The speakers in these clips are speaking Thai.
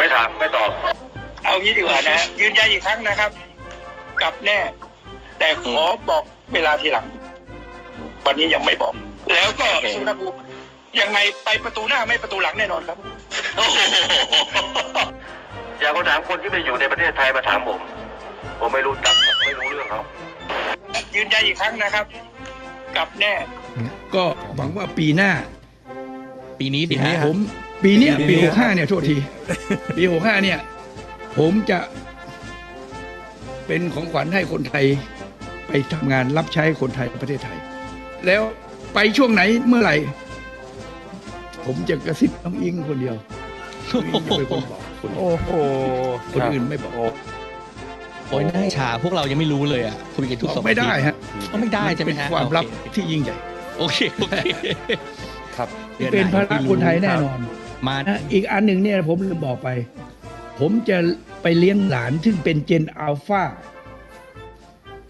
ไม่ถามไม่ตอบเอางี้ดีกว่านะยืนยันอีกครั้งนะครับกลับแน่แต่ขอบอกเวลาทีหลังวันนี้ยังไม่บอกแล้วก็สุนทรภูมิยังไงไปประตูหน้าไม่ประตูหลังแน่นอนครับอย่าเขาถามคนที่ไปอยู่ในประเทศไทยมาถามผมไม่รู้จักไม่รู้เรื่องเขายืนยันอีกครั้งนะครับกลับแน่ก็หวังว่าปีหน้าปีนี้สิครับผมปีนี้ปี65เนี่ยโทษทีปี65เนี่ยผมจะเป็นของขวัญให้คนไทยไปทำงานรับใช้คนไทยประเทศไทยแล้วไปช่วงไหนเมื่อไหร่ผมจะกระซิบน้องอิงคนเดียวไม่คนบอกโอ้โหคนอื่นไม่บอกโอ้ยน่าอิจฉาพวกเรายังไม่รู้เลยอ่ะคุยกันทุกสองไม่ได้ฮะก็ไม่ได้จะเป็นความลับที่ยิ่งใหญ่โอเคครับเป็นพระคนไทยแน่นอนมาอีกอันหนึ่งเนี่ยผมลืมบอกไปผมจะไปเลี้ยงหลานซึ่งเป็นเจนอัลฟา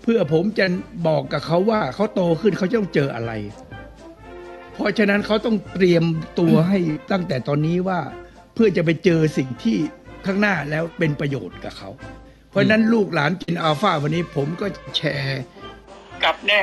เพื่อผมจะบอกกับเขาว่าเขาโตขึ้นเขาจะต้องเจออะไรเพราะฉะนั้นเขาต้องเตรียมตัวให้ตั้งแต่ตอนนี้ว่าเพื่อจะไปเจอสิ่งที่ข้างหน้าแล้วเป็นประโยชน์กับเขาเพราะนั้นลูกหลานเจนอัลฟาวันนี้ผมก็แชร์กับแน่